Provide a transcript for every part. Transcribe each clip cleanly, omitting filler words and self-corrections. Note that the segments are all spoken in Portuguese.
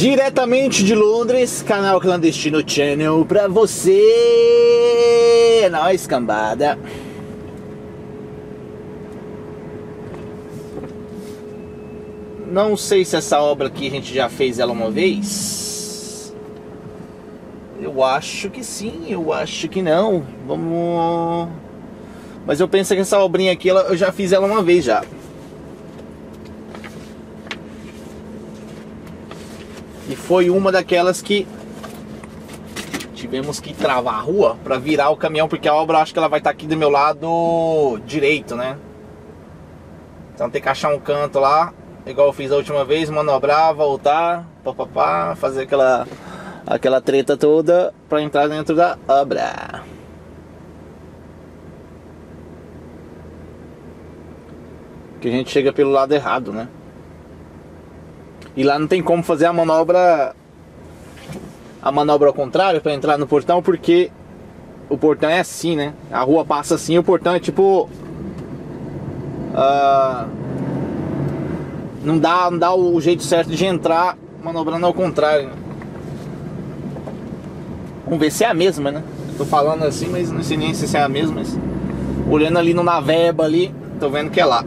Diretamente de Londres, Canal Clandestino Channel, pra você, nós cambada. Não sei se essa obra aqui a gente já fez ela uma vez. Eu acho que sim, eu acho que não. Vamos... Mas eu penso que essa obrinha aqui eu já fiz ela uma vez já. E foi uma daquelas que tivemos que travar a rua pra virar o caminhão, porque a obra acho que ela vai estar aqui do meu lado direito, né? Então tem que achar um canto lá, igual eu fiz a última vez, manobrar, voltar, papapá, fazer aquela treta toda pra entrar dentro da obra. Que a gente chega pelo lado errado, né? E lá não tem como fazer a manobra ao contrário pra entrar no portão, porque o portão é assim, né? A rua passa assim, o portão é tipo... Não dá o jeito certo de entrar manobrando ao contrário, né? Vamos ver se é a mesma, né? Eu tô falando assim, mas não sei nem se é a mesma, mas... Olhando ali no Naveba ali, tô vendo que é lá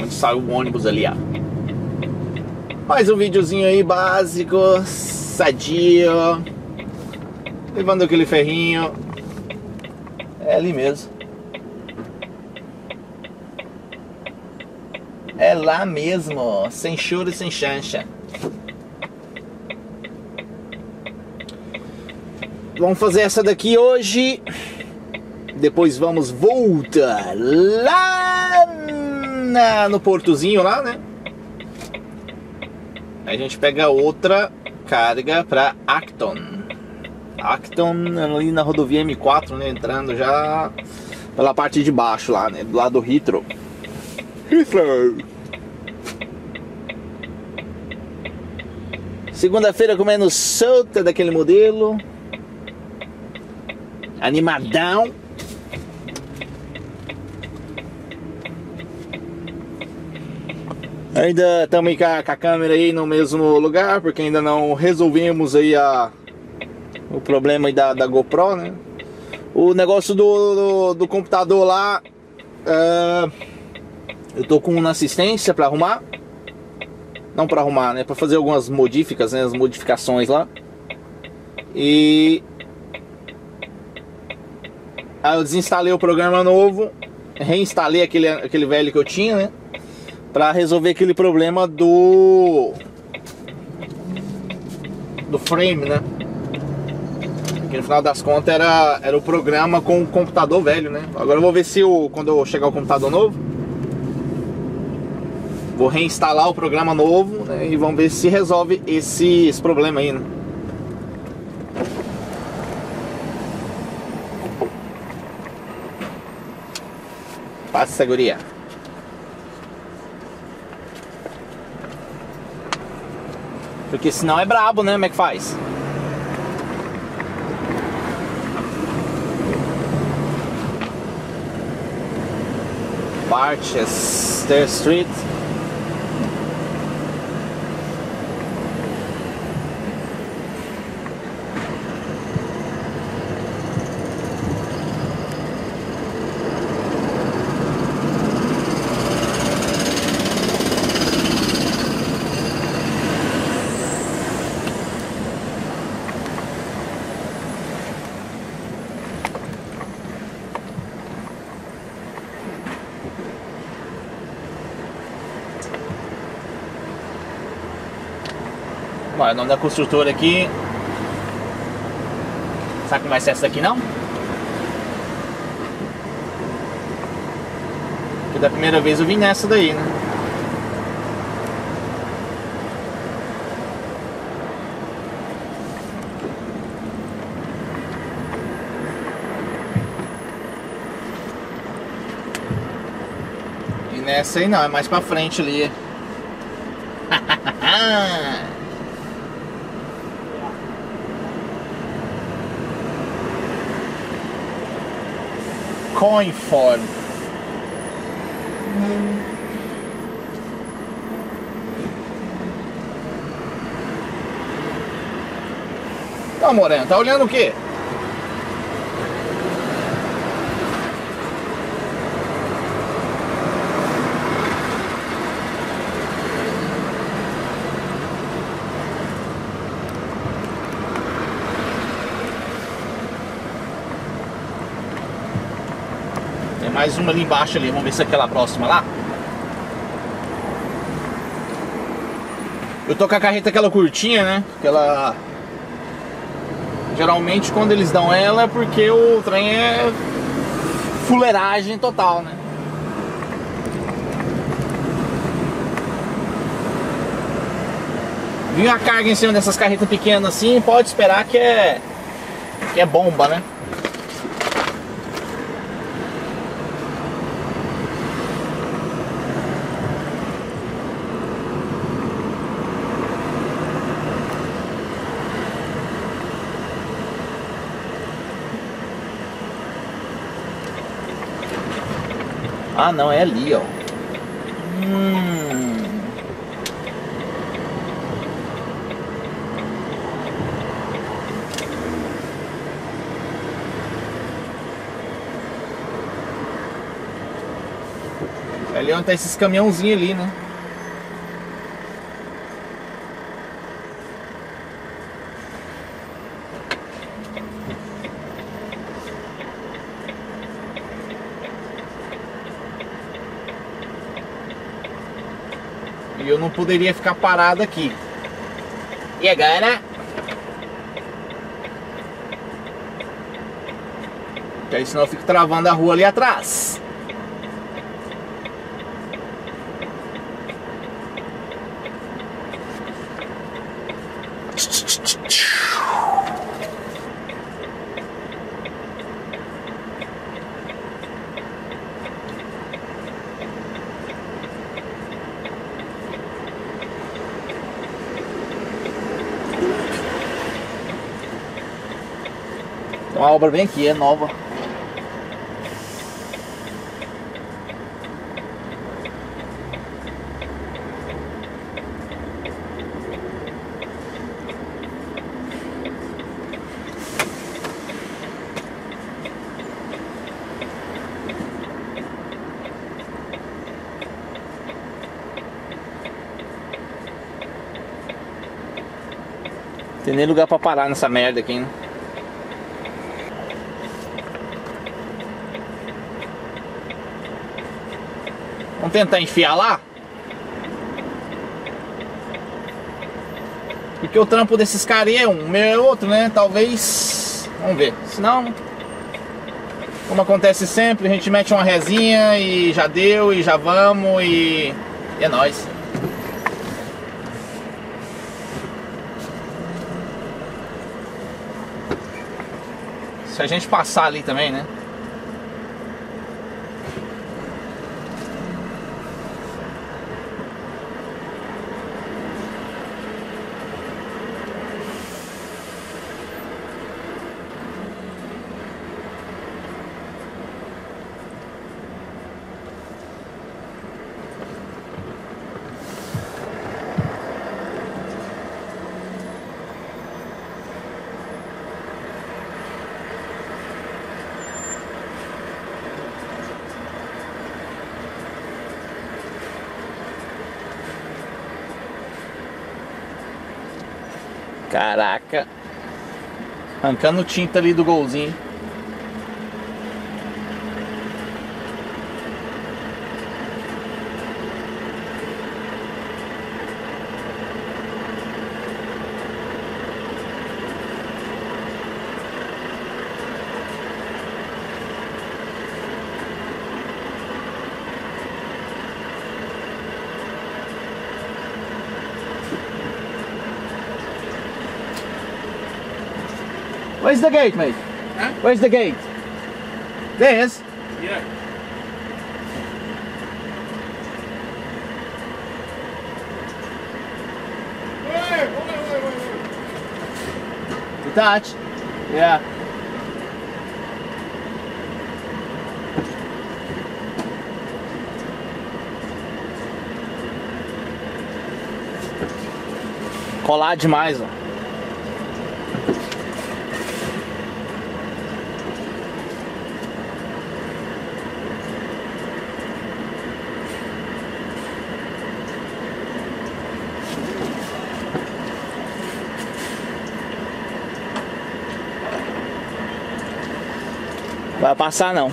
onde sai o ônibus ali, ó. Mais um videozinho aí básico, sadio, levando aquele ferrinho. É ali mesmo. É lá mesmo, sem choro e sem chancha. Vamos fazer essa daqui hoje. Depois vamos voltar lá no portozinho lá, né? Aí a gente pega outra carga pra Acton. Acton ali na rodovia M4, né? Entrando já pela parte de baixo lá, né? Do lado do Heathrow. Heathrow! Segunda-feira comendo solta daquele modelo. Animadão. Ainda estamos com a câmera aí no mesmo lugar, porque ainda não resolvemos aí o problema aí da GoPro, né? O negócio do computador lá, eu tô com uma assistência para arrumar. Não para arrumar, né? Para fazer algumas modificas, né? As modificações lá. E... Aí eu desinstalei o programa novo, reinstalei aquele velho que eu tinha, né? Pra resolver aquele problema do frame, né? Porque no final das contas era o programa com o computador velho, né? Agora eu vou ver se quando eu chegar o computador novo, vou reinstalar o programa novo, né? E vamos ver se resolve esse problema aí, né? Passa, guria. Porque senão é brabo, né? Como é que faz? Parchester Street. Olha o nome da construtora aqui. Sabe como vai ser essa daqui, não? Porque da primeira vez eu vim nessa daí, né? E nessa aí não, é mais pra frente ali. Coin form. Ó, Moreno, tá olhando o quê? Tem mais uma ali embaixo ali, vamos ver se é aquela próxima lá. Eu tô com a carreta aquela curtinha, né? Aquela... Geralmente quando eles dão ela é porque o trem é fuleiragem total, né? Vinha a carga em cima dessas carretas pequenas assim, pode esperar que é bomba, né? Ah, não, é ali, ó. É ali onde tá esses caminhãozinhos ali, né? Eu não poderia ficar parado aqui. E agora? Porque aí senão eu fico travando a rua ali atrás. Uma obra bem aqui, é nova. Não tem nem lugar pra parar nessa merda aqui, né? Vamos tentar enfiar lá? Porque o trampo desses caras é um, o meu é outro, né? Talvez... Vamos ver. Senão, como acontece sempre, a gente mete uma rezinha e já deu, e já vamos, e é nóis. Se a gente passar ali também, né? Caraca, arrancando tinta ali do golzinho. Where's the gate, mate? Huh? Where's the gate? There is? Yeah. Wait. To touch? Yeah. Colar demais, ó. vai passar não.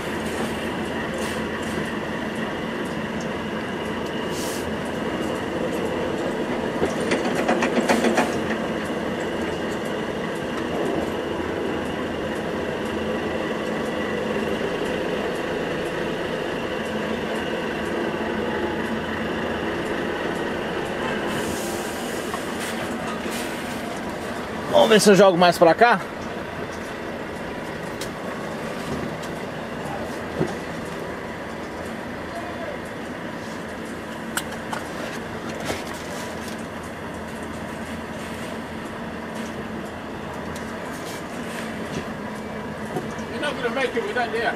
Vamos ver se eu jogo mais pra cá. You're not gonna make it with that there.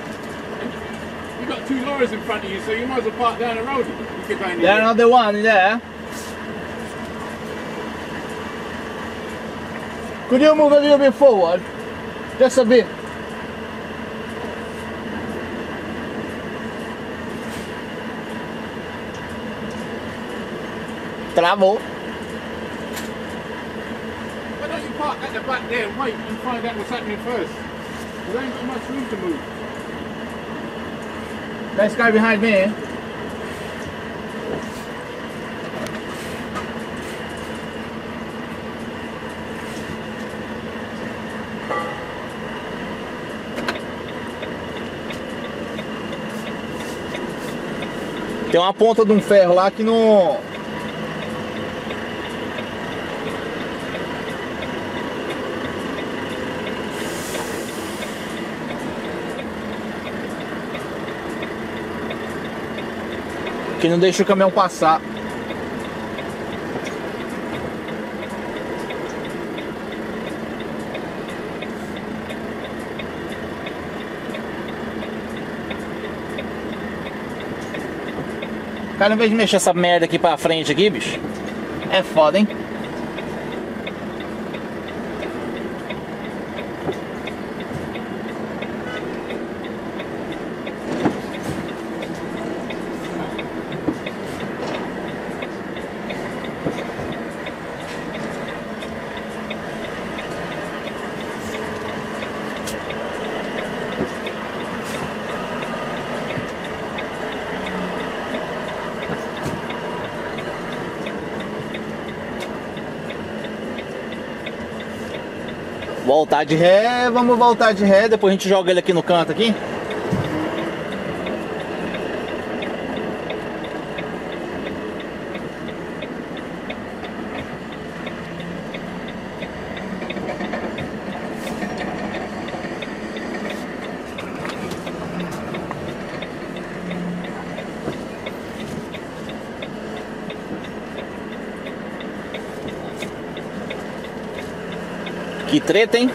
You've got two lorries in front of you, so you might as well park down the road. There's another one there. Could you move a little bit forward? Just a bit. Travou. Why don't you park at the back there and wait and find out what's happening first? There ain't got much room to move. That guy behind me. Tem uma ponta de um ferro lá que não... que não deixa o caminhão passar. Cara, ao invés de mexer essa merda aqui pra frente aqui, bicho, é foda, hein? Voltar de ré, vamos voltar de ré, depois a gente joga ele aqui no canto aqui. Que treta, hein?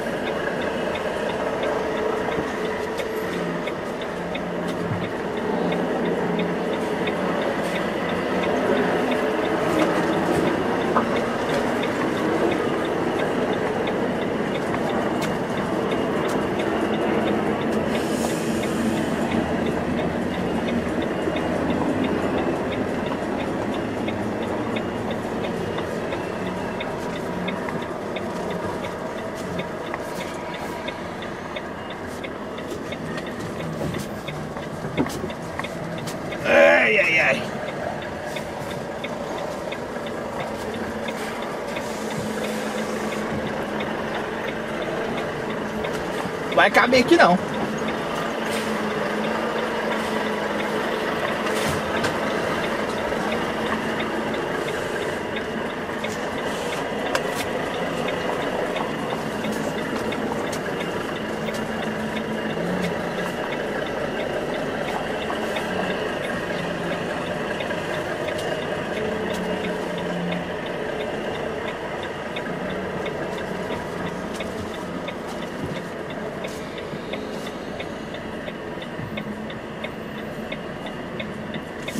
Vai caber aqui não.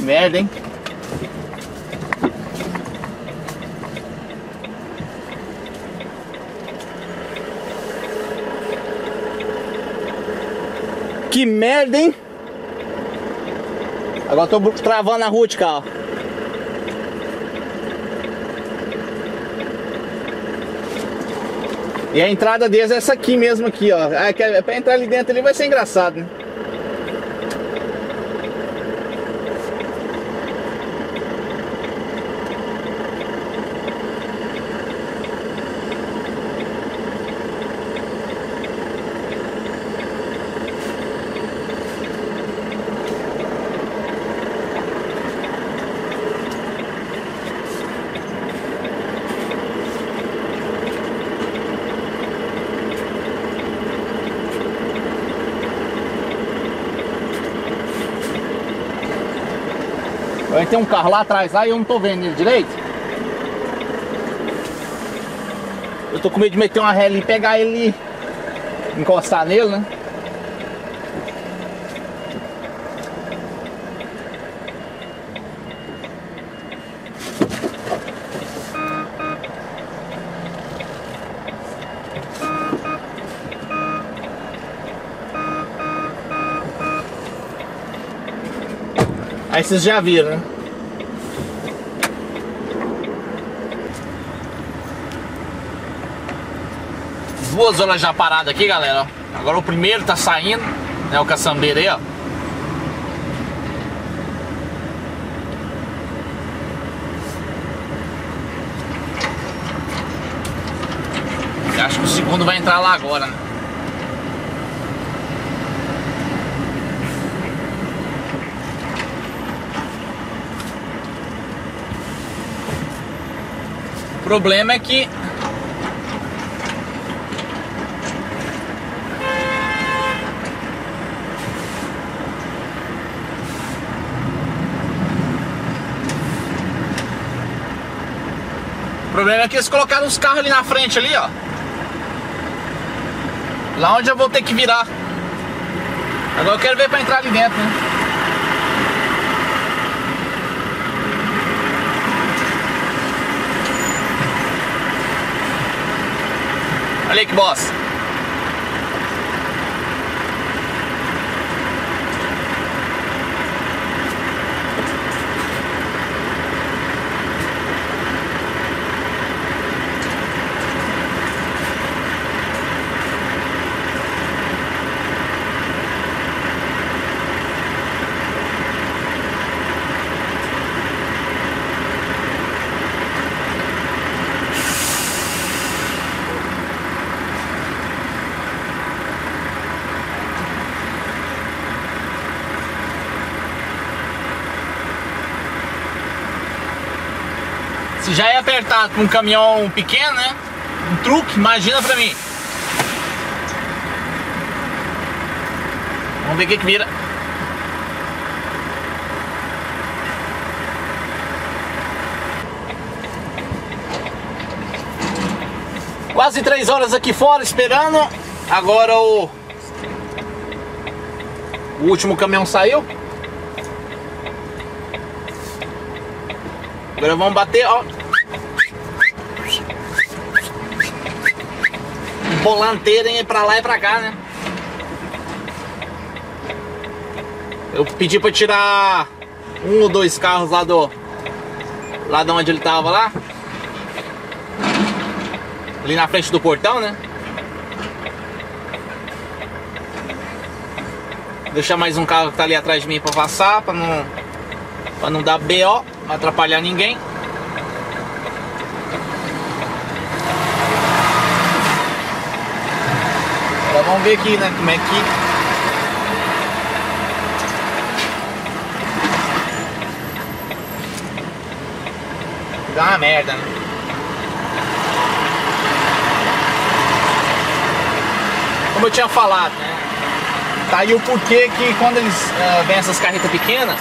Merda, hein? Que merda, hein? Agora tô travando a rua de cá, ó. E a entrada deles é essa aqui mesmo aqui, ó. Pra entrar ali dentro ali vai ser engraçado, né? tem um carro lá atrás lá e eu não tô vendo ele direito. Eu tô com medo de meter uma ré ali e pegar ele e encostar nele, né? Aí vocês já viram, né? Duas horas já parada aqui, galera. Agora o primeiro tá saindo, né? O caçambeiro aí, ó. Eu acho que o segundo vai entrar lá agora, né? O problema é que eles colocaram os carros ali na frente ali, ó. Lá onde eu vou ter que virar. Agora eu quero ver pra entrar ali dentro, né? Olha aí que bosta. Se já é apertado com um caminhão pequeno, né? Um truque, imagina pra mim. Vamos ver o que que vira. Quase 3 horas aqui fora esperando. Agora o último caminhão saiu. Agora vamos bater, ó. Volanteiro, hein? Pra lá e pra cá, né? Eu pedi pra tirar um ou dois carros lá do... lá de onde ele tava lá. Ali na frente do portão, né? Deixar mais um carro que tá ali atrás de mim pra passar, pra não dar BO. Não atrapalhar ninguém. Agora vamos ver aqui, né? Como é que... dá uma merda, né? Como eu tinha falado, né? Tá aí o porquê que quando eles vêm essas carretas pequenas,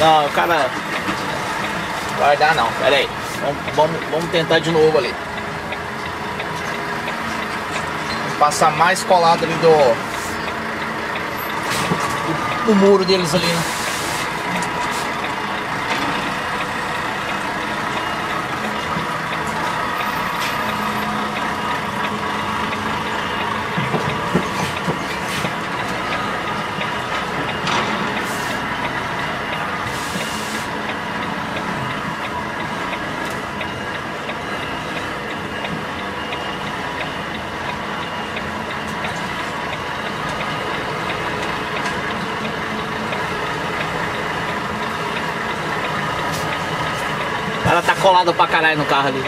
não, o cara vai dar não, pera aí, vamos tentar de novo ali. Vamos passar mais colado ali do muro deles ali, né? Ela tá colada pra caralho no carro ali.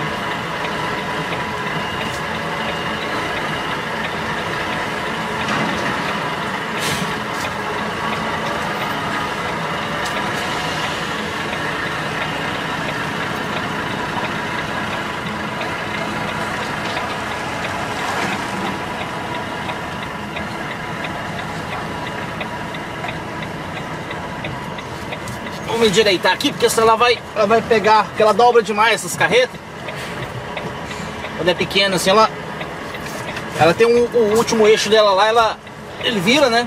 me endireitar aqui, porque senão ela vai pegar, porque ela dobra demais essas carretas. Quando é pequena assim, ela tem o último eixo dela lá, ele vira, né?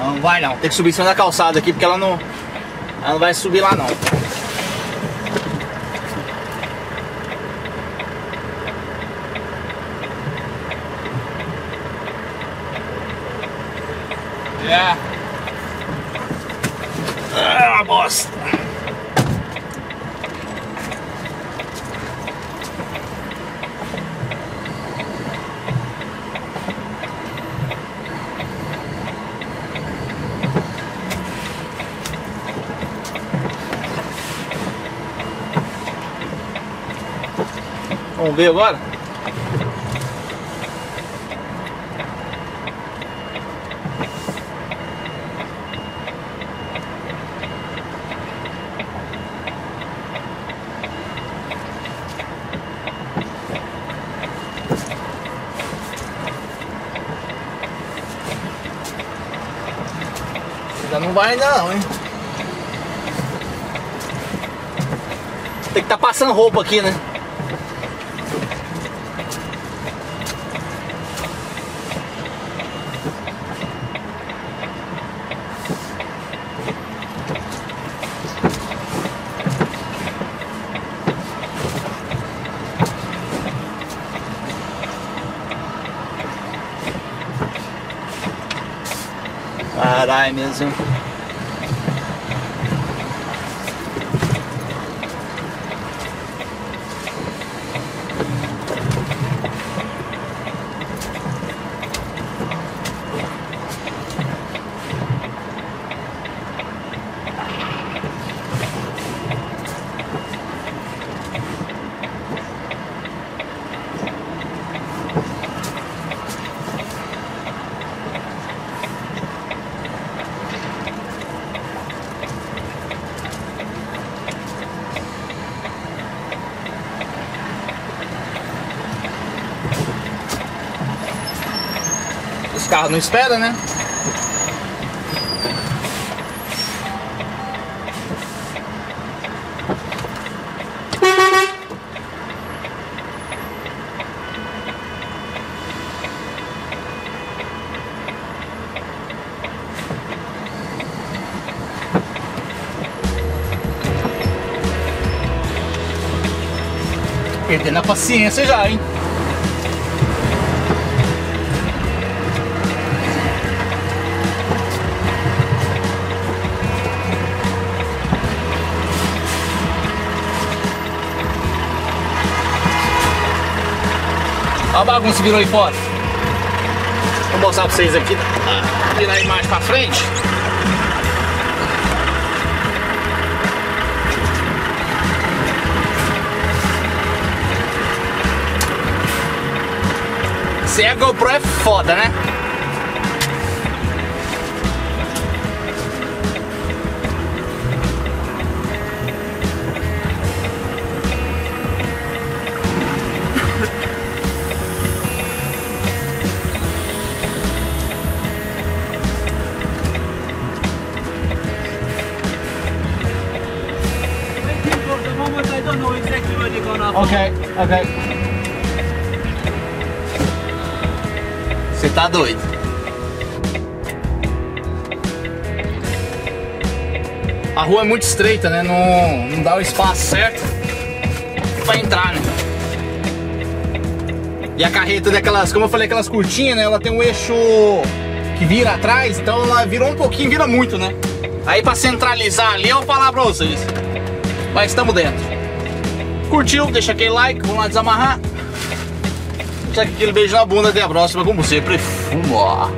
Não vai não, tem que subir em cima da calçada aqui, porque ela não vai subir lá não. Ah, bosta. Vamos ver agora? Ainda não vai ainda não, hein? Tem que estar passando roupa aqui, né? Caralho mesmo. O carro não espera, né? Perdendo a paciência já, hein? Olha a bagunça virou aí fora. Vou mostrar pra vocês aqui. Virar a imagem pra frente. Se é GoPro é foda, né? Okay. Você tá doido? A rua é muito estreita, né? Não dá o espaço certo pra entrar, né? E a carreta daquelas, como eu falei, aquelas curtinhas, né? Ela tem um eixo que vira atrás, então ela virou um pouquinho, vira muito, né? Aí pra centralizar ali, eu vou falar pra vocês. Mas estamos dentro. Curtiu? Deixa aquele like, vamos lá desamarrar. Deixa aquele beijo na bunda, até a próxima, como sempre. Fumó!